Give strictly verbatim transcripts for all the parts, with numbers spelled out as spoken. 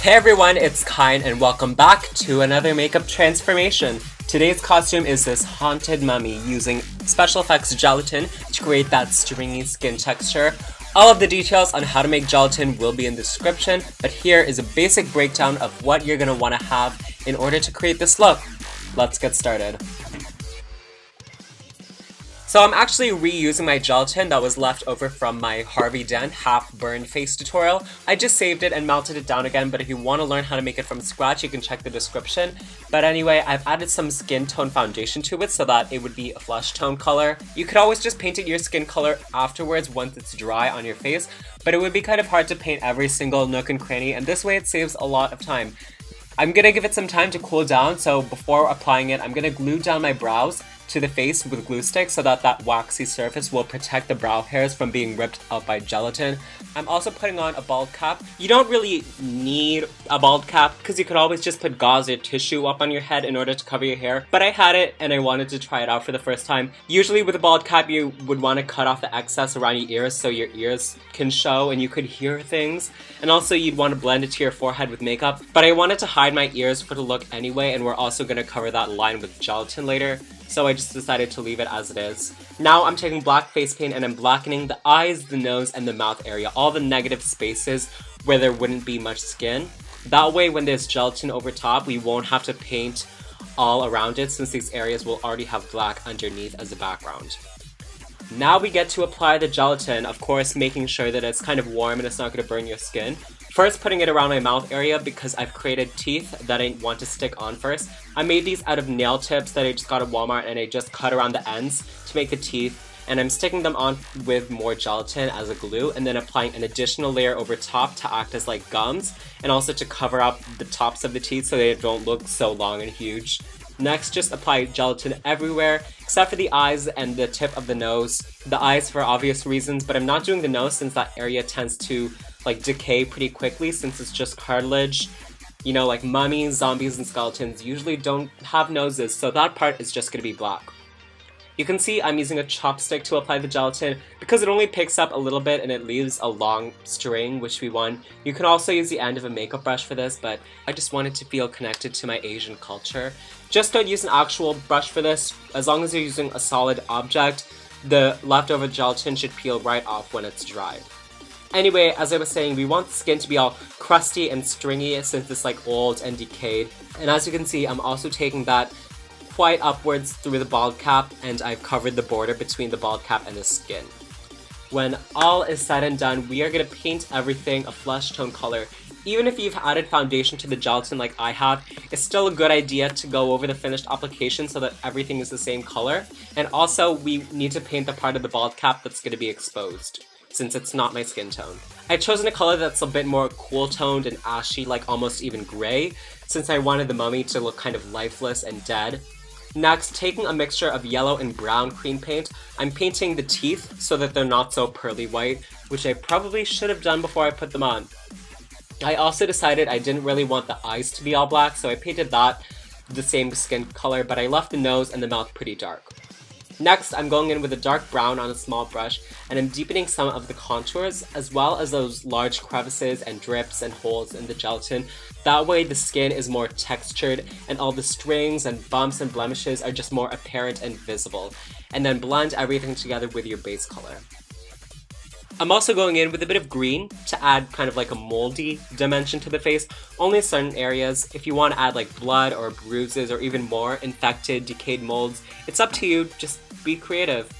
Hey everyone, it's Kine and welcome back to another makeup transformation. Today's costume is this haunted mummy using special effects gelatin to create that stringy skin texture. All of the details on how to make gelatin will be in the description, but here is a basic breakdown of what you're going to want to have in order to create this look. Let's get started. So I'm actually reusing my gelatin that was left over from my Harvey Dent half burned face tutorial. I just saved it and melted it down again, but if you want to learn how to make it from scratch, you can check the description. But anyway, I've added some skin tone foundation to it so that it would be a flesh tone color. You could always just paint it your skin color afterwards once it's dry on your face, but it would be kind of hard to paint every single nook and cranny, and this way it saves a lot of time. I'm gonna give it some time to cool down, so before applying it, I'm gonna glue down my brows to the face with glue sticks so that that waxy surface will protect the brow hairs from being ripped out by gelatin. I'm also putting on a bald cap. You don't really need a bald cap because you could always just put gauze or tissue up on your head in order to cover your hair, but I had it and I wanted to try it out for the first time. Usually with a bald cap you would want to cut off the excess around your ears so your ears can show and you could hear things, and also you'd want to blend it to your forehead with makeup, but I wanted to hide my ears for the look anyway, and we're also going to cover that line with gelatin later. So I just decided to leave it as it is. Now I'm taking black face paint and I'm blackening the eyes, the nose, and the mouth area, all the negative spaces where there wouldn't be much skin. That way when there's gelatin over top, we won't have to paint all around it since these areas will already have black underneath as a background. Now we get to apply the gelatin, of course making sure that it's kind of warm and it's not going to burn your skin. First, putting it around my mouth area because I've created teeth that I want to stick on first. I made these out of nail tips that I just got at Walmart and I just cut around the ends to make the teeth, and I'm sticking them on with more gelatin as a glue and then applying an additional layer over top to act as like gums and also to cover up the tops of the teeth so they don't look so long and huge. Next, just apply gelatin everywhere except for the eyes and the tip of the nose. The eyes for obvious reasons, but I'm not doing the nose since that area tends to like decay pretty quickly since it's just cartilage. You know, like mummies, zombies, and skeletons usually don't have noses, so that part is just gonna be black. You can see I'm using a chopstick to apply the gelatin because it only picks up a little bit and it leaves a long string, which we want. You can also use the end of a makeup brush for this, but I just wanted to feel connected to my Asian culture. Just don't use an actual brush for this. As long as you're using a solid object, the leftover gelatin should peel right off when it's dry. Anyway, as I was saying, we want the skin to be all crusty and stringy since it's like old and decayed. And as you can see, I'm also taking that quite upwards through the bald cap, and I've covered the border between the bald cap and the skin. When all is said and done, we are going to paint everything a flesh tone color. Even if you've added foundation to the gelatin like I have, it's still a good idea to go over the finished application so that everything is the same color. And also, we need to paint the part of the bald cap that's going to be exposed, since it's not my skin tone. I've chosen a color that's a bit more cool toned and ashy, like almost even gray, since I wanted the mummy to look kind of lifeless and dead. Next, taking a mixture of yellow and brown cream paint, I'm painting the teeth so that they're not so pearly white, which I probably should have done before I put them on. I also decided I didn't really want the eyes to be all black, so I painted that the same skin color, but I left the nose and the mouth pretty dark. Next, I'm going in with a dark brown on a small brush, and I'm deepening some of the contours as well as those large crevices and drips and holes in the gelatin. That way the skin is more textured and all the strings and bumps and blemishes are just more apparent and visible. And then blend everything together with your base color. I'm also going in with a bit of green to add kind of like a moldy dimension to the face, only in certain areas. If you want to add like blood or bruises or even more infected, decayed molds, it's up to you, just be creative.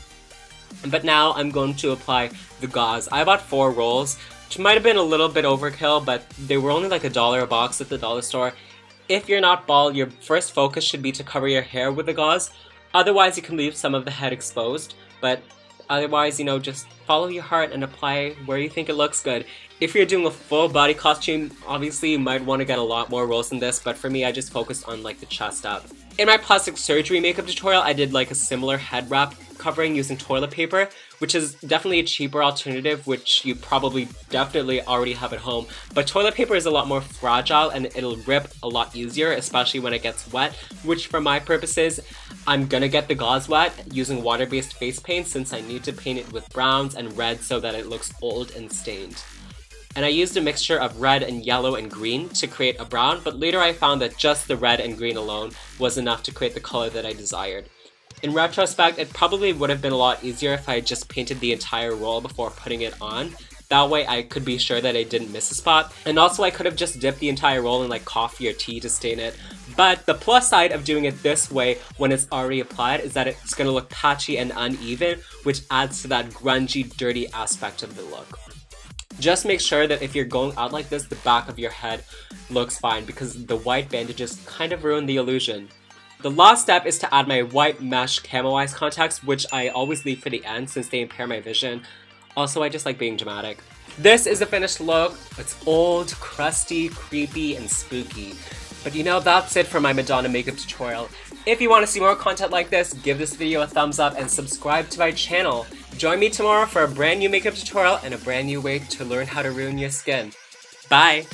But now I'm going to apply the gauze. I bought four rolls, which might have been a little bit overkill, but they were only like a dollar a box at the dollar store. If you're not bald, your first focus should be to cover your hair with the gauze. Otherwise, you can leave some of the head exposed, but otherwise, you know, just follow your heart and apply where you think it looks good. If you're doing a full body costume, obviously you might want to get a lot more rolls than this, but for me, I just focused on like the chest up. In my plastic surgery makeup tutorial, I did like a similar head wrap covering using toilet paper, which is definitely a cheaper alternative, which you probably definitely already have at home. But toilet paper is a lot more fragile and it'll rip a lot easier, especially when it gets wet, which for my purposes, I'm gonna get the gauze wet using water-based face paint since I need to paint it with browns and red so that it looks old and stained. And I used a mixture of red and yellow and green to create a brown, but later I found that just the red and green alone was enough to create the color that I desired. In retrospect, it probably would have been a lot easier if I had just painted the entire roll before putting it on. That way I could be sure that I didn't miss a spot, and also I could have just dipped the entire roll in like coffee or tea to stain it. But the plus side of doing it this way when it's already applied is that it's going to look patchy and uneven, which adds to that grungy, dirty aspect of the look. Just make sure that if you're going out like this, the back of your head looks fine because the white bandages kind of ruin the illusion. The last step is to add my white mesh camo eyes contacts, which I always leave for the end since they impair my vision. Also, I just like being dramatic. This is the finished look. It's old, crusty, creepy, and spooky. But you know, that's it for my Madonna makeup tutorial. If you want to see more content like this, give this video a thumbs up and subscribe to my channel. Join me tomorrow for a brand new makeup tutorial and a brand new way to learn how to ruin your skin. Bye!